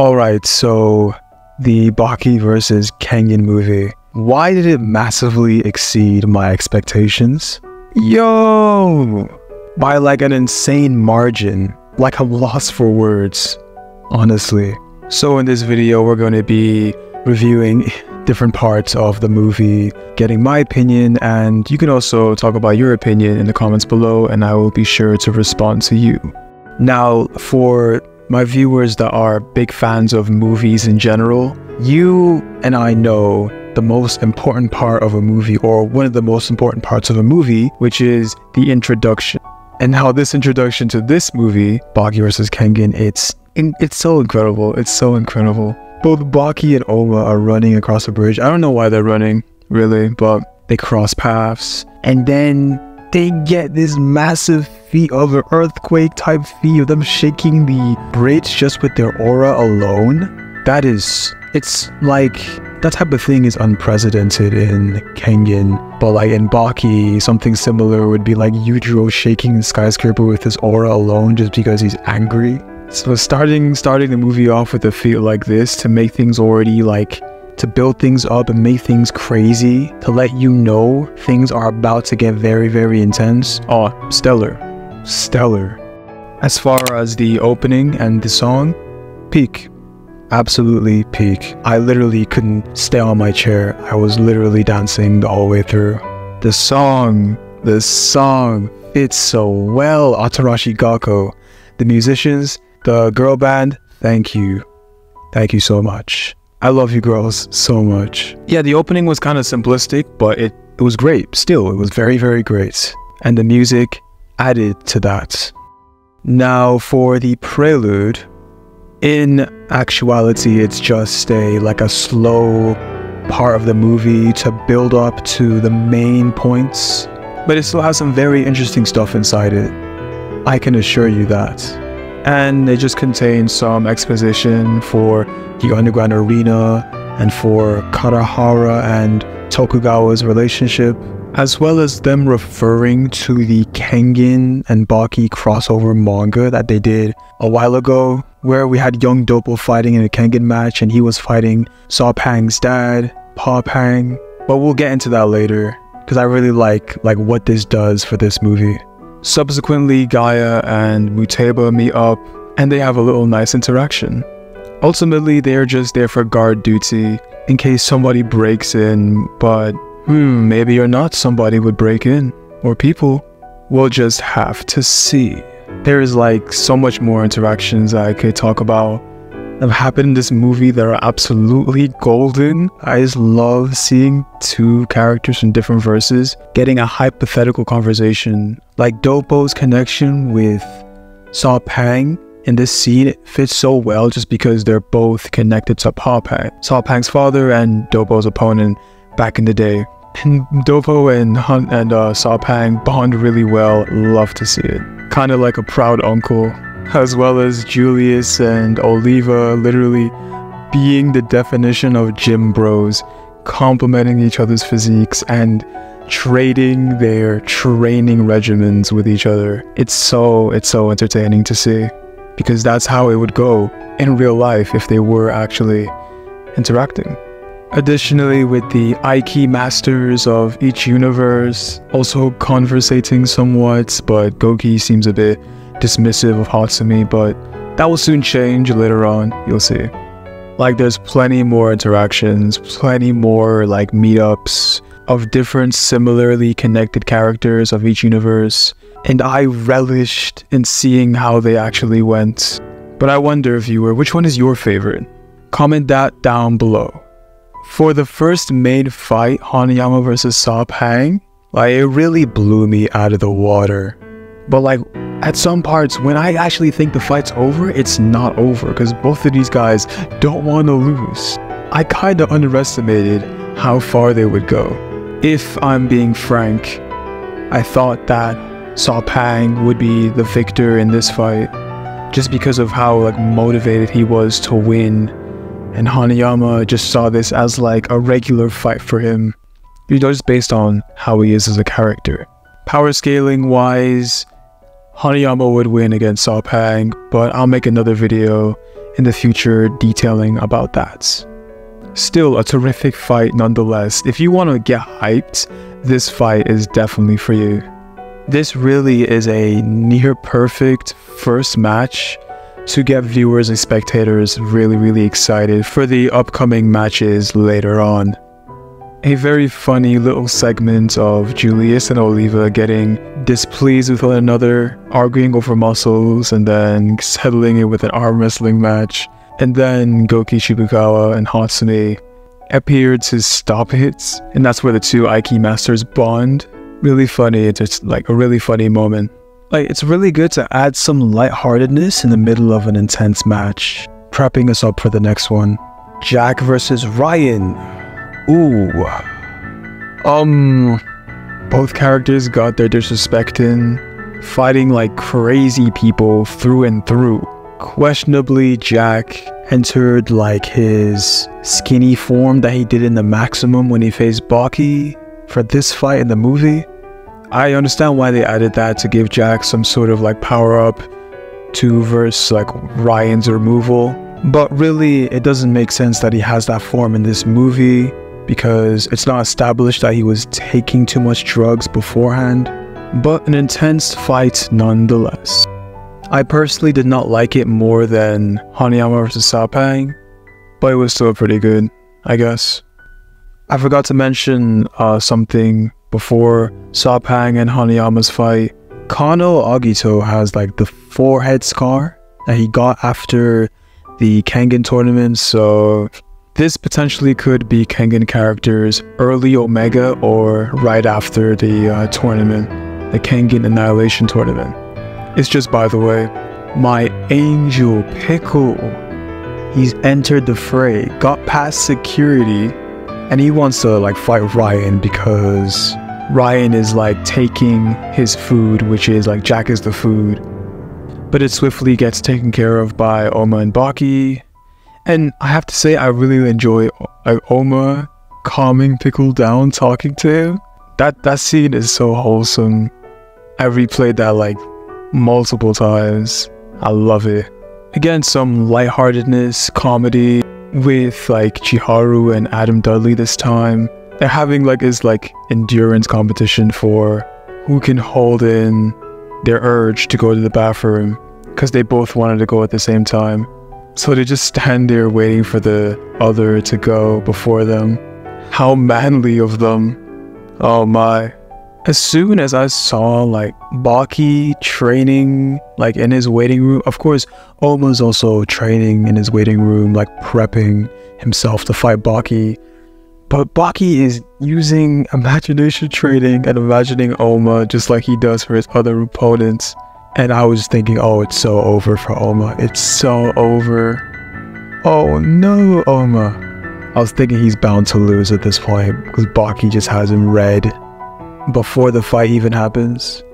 Alright, so the Baki versus Kengan movie. Why did it massively exceed my expectations? Yo! By like an insane margin. Like I'm lost for words, honestly. So in this video, we're going to be reviewing different parts of the movie, getting my opinion, and you can also talk about your opinion in the comments below, and I will be sure to respond to you. Now, for my viewers that are big fans of movies in general, you and I know the most important part of a movie, or one of the most important parts of a movie, which is the introduction. And how this introduction to this movie, Baki vs. Kengan, it's so incredible. It's so incredible. Both Baki and Ohma are running across a bridge. I don't know why they're running, really, but they cross paths. And then they get this massive feat of an earthquake-type feat of them shaking the bridge just with their aura alone. That is... it's like... that type of thing is unprecedented in Kengan, but like in Baki, something similar would be like Yujiro shaking the skyscraper with his aura alone just because he's angry. So starting the movie off with a feel like this to make things already like, to build things up and make things crazy, to let you know things are about to get very, very intense. Oh, stellar. Stellar. As far as the opening and the song, peak. Absolutely peak. I literally couldn't stay on my chair. I was literally dancing all the way through. The song fits so well. Atarashi Gakko. The musicians, the girl band, thank you. Thank you so much. I love you girls so much. Yeah, the opening was kind of simplistic, but it was great. Still, it was very, very great. And the music added to that. Now for the prelude. In actuality, it's just like a slow part of the movie to build up to the main points. But it still has some very interesting stuff inside it. I can assure you that. And it just contains some exposition for the underground arena and for Karahara and Tokugawa's relationship, as well as them referring to the Kengan and Baki crossover manga that they did a while ago, where we had young Dopo fighting in a Kengan match and he was fighting Sao Paing's dad, Pa Paing. But we'll get into that later, because I really like what this does for this movie. Subsequently, Gaia and Muteba meet up, and they have a little nice interaction. Ultimately, they're just there for guard duty, in case somebody breaks in, but maybe or not somebody would break in, or people. We'll just have to see. There is like so much more interactions I could talk about that have happened in this movie that are absolutely golden. I just love seeing two characters from different verses getting a hypothetical conversation. Like Dopo's connection with Sao Paing in this scene, it fits so well just because they're both connected to Pa Paing, Sao Paing's father and Dopo's opponent back in the day. And Dopo and Hunt and Sao Paing bond really well. Love to see it. Kind of like a proud uncle, as well as Julius and Oliva literally being the definition of gym bros, complimenting each other's physiques and trading their training regimens with each other. It's so entertaining to see, because that's how it would go in real life if they were actually interacting. Additionally, with the Aiki masters of each universe also conversating somewhat, but Goki seems a bit dismissive of Hatsumi, but that will soon change later on, you'll see. Like, there's plenty more interactions, plenty more like meetups of different similarly connected characters of each universe, and I relished in seeing how they actually went. But I wonder, viewer, which one is your favorite? Comment that down below. For the first main fight, Hanayama versus Sao Paing, like, it really blew me out of the water. But like, at some parts, when I actually think the fight's over, it's not over, because both of these guys don't want to lose. I kinda underestimated how far they would go. If I'm being frank, I thought that Sao Paing would be the victor in this fight, just because of how like motivated he was to win. And Hanayama just saw this as like a regular fight for him, you know, just based on how he is as a character. Power scaling wise, Hanayama would win against Sao Paing, but I'll make another video in the future detailing about that. Still a terrific fight nonetheless. If you want to get hyped, this fight is definitely for you. This really is a near perfect first match to get viewers and spectators really excited for the upcoming matches later on. A very funny little segment of Julius and Oliva getting displeased with one another, arguing over muscles, and then settling it with an arm wrestling match. And then Goki, Shibukawa, and Hatsumi appear to stop it, and that's where the two Aiki masters bond. Really funny. It's just like a really funny moment. Like, it's really good to add some lightheartedness in the middle of an intense match, prepping us up for the next one. Jack versus Ryan. Ooh. Both characters got their disrespect in, fighting like crazy people through and through. Questionably, Jack entered like his skinny form that he did in the Maximum when he faced Baki for this fight in the movie. I understand why they added that, to give Jack some sort of like power up to verse like Ryan's removal, but really it doesn't make sense that he has that form in this movie because it's not established that he was taking too much drugs beforehand. But an intense fight nonetheless. I personally did not like it more than Hanayama vs. Sao Paing, but it was still pretty good, I guess. I forgot to mention something before Sao Paing and Hanayama's fight. Kano Agito has like the forehead scar that he got after the Kengan tournament, so this potentially could be Kengan characters early Omega or right after the tournament, the Kengan Annihilation tournament. It's just, by the way, my angel Pickle. He's entered the fray, got past security, and he wants to like fight Ryan because Ryan is like taking his food, which is like Jack is the food. But it swiftly gets taken care of by Ohma and Baki. And I have to say, I really enjoy like Ohma calming Pickle down, talking to him. That scene is so wholesome. I replayed that like multiple times. I love it. Again, some lightheartedness, comedy with like Chiharu and Adam Dudley this time. They're having like this like endurance competition for who can hold in their urge to go to the bathroom because they both wanted to go at the same time. So they just stand there waiting for the other to go before them. How manly of them. Oh my. As soon as I saw like Baki training like in his waiting room, of course Ohma's also training in his waiting room, like prepping himself to fight Baki, but Baki is using imagination training and imagining Ohma just like he does for his other opponents, and I was thinking, oh, it's so over for Ohma, it's so over. Oh no, Ohma. I was thinking he's bound to lose at this point because Baki just has him red before the fight even happens.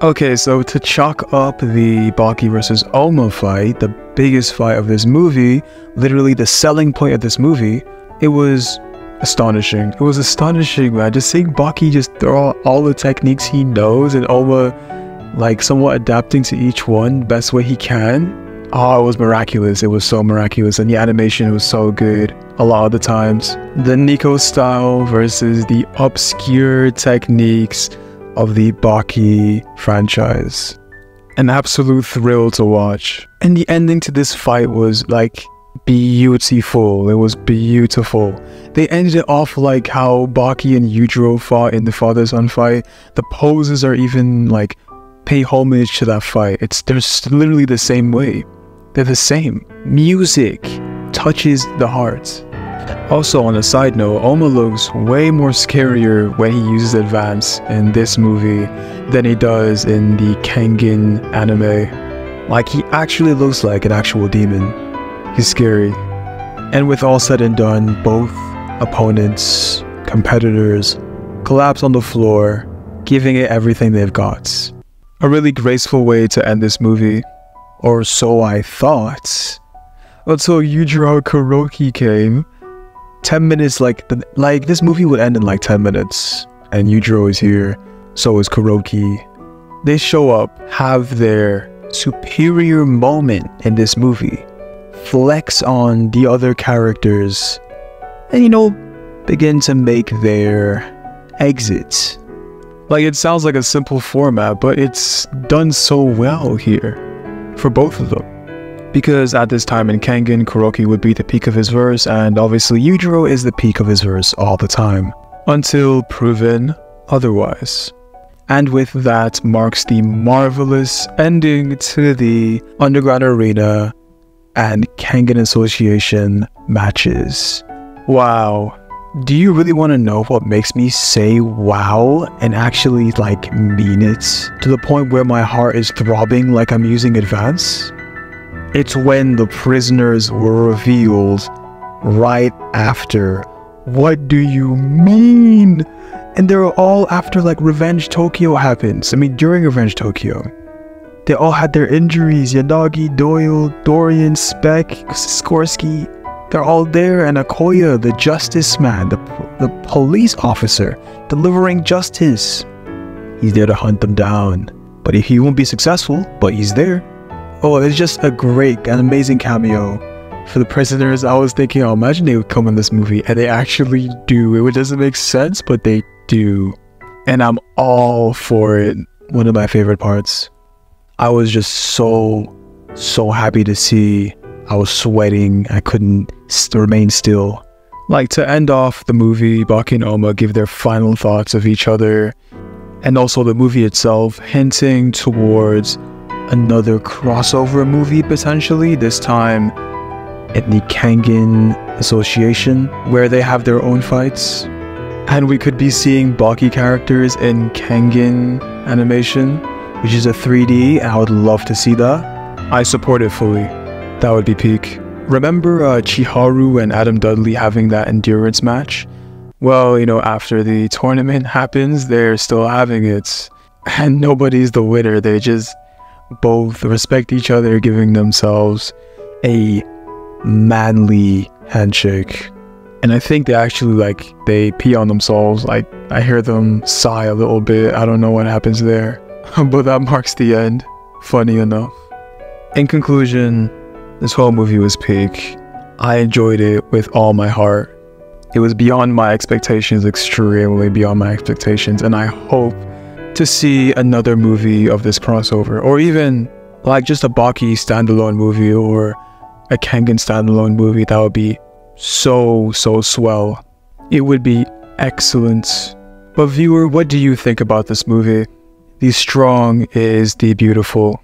Okay, so to chalk up the Baki versus Ohma fight, the biggest fight of this movie, literally the selling point of this movie, it was astonishing. It was astonishing, man. Just seeing Baki just throw out all the techniques he knows and Ohma like somewhat adapting to each one best way he can. Oh, it was miraculous. It was so miraculous, and the animation was so good a lot of the times. The Nico style versus the obscure techniques of the Baki franchise. An absolute thrill to watch. And the ending to this fight was like beautiful. It was beautiful. They ended it off like how Baki and Yujiro fought in the Father Son fight. The poses are even like pay homage to that fight. They're literally the same way. They're the same. Music touches the heart. Also, on a side note, Ohma looks way more scarier when he uses advance in this movie than he does in the Kengan anime. Like, he actually looks like an actual demon. He's scary. And with all said and done, both opponents, competitors, collapse on the floor, giving it everything they've got. A really graceful way to end this movie. Or so I thought. Until Yujiro Kuroki came. 10 minutes, like this movie would end in like 10 minutes. And Yujiro is here, so is Kuroki. they show up, have their superior moment in this movie, flex on the other characters, and, you know, begin to make their exits. Like, it sounds like a simple format, but it's done so well here for both of them. Because at this time in Kengan, Kuroki would be the peak of his verse, and obviously Yujiro is the peak of his verse all the time, until proven otherwise. And with that marks the marvelous ending to the Underground Arena and Kengan Association matches. Wow. Do you really want to know what makes me say wow and actually, like, mean it to the point where my heart is throbbing like I'm using Advance? It's when the prisoners were revealed right after. What do you mean? And they're all after, like, Revenge Tokyo happens. I mean, during Revenge Tokyo. They all had their injuries. Yanagi, Doyle, Dorian, Speck, Skorsky. They're all there, and Akoya, the justice man, the police officer, delivering justice. He's there to hunt them down. But he won't be successful, but he's there. Oh, it's just a great, an amazing cameo. For the prisoners, I was thinking, oh, imagine they would come in this movie, and they actually do. It doesn't make sense, but they do. And I'm all for it. One of my favorite parts. I was just so happy to see. I was sweating. I couldn't remain still. Like, to end off the movie, Baki and Ohma give their final thoughts of each other, and also the movie itself, hinting towards another crossover movie potentially, this time at the Kengan Association, where they have their own fights. And we could be seeing Baki characters in Kengan animation, which is a 3D, and I would love to see that. I support it fully. That would be peak. Remember Chiharu and Adam Dudley having that endurance match? Well, you know, after the tournament happens, they're still having it. And nobody's the winner. They just both respect each other, giving themselves a manly handshake. And I think they actually, like, they pee on themselves. I hear them sigh a little bit. I don't know what happens there. But that marks the end, funny enough. In conclusion, this whole movie was peak. I enjoyed it with all my heart. It was beyond my expectations, extremely beyond my expectations, and I hope to see another movie of this crossover, or even, like, just a Baki standalone movie or a Kengan standalone movie. That would be so swell. It would be excellent. But viewer, what do you think about this movie? The strong is the beautiful.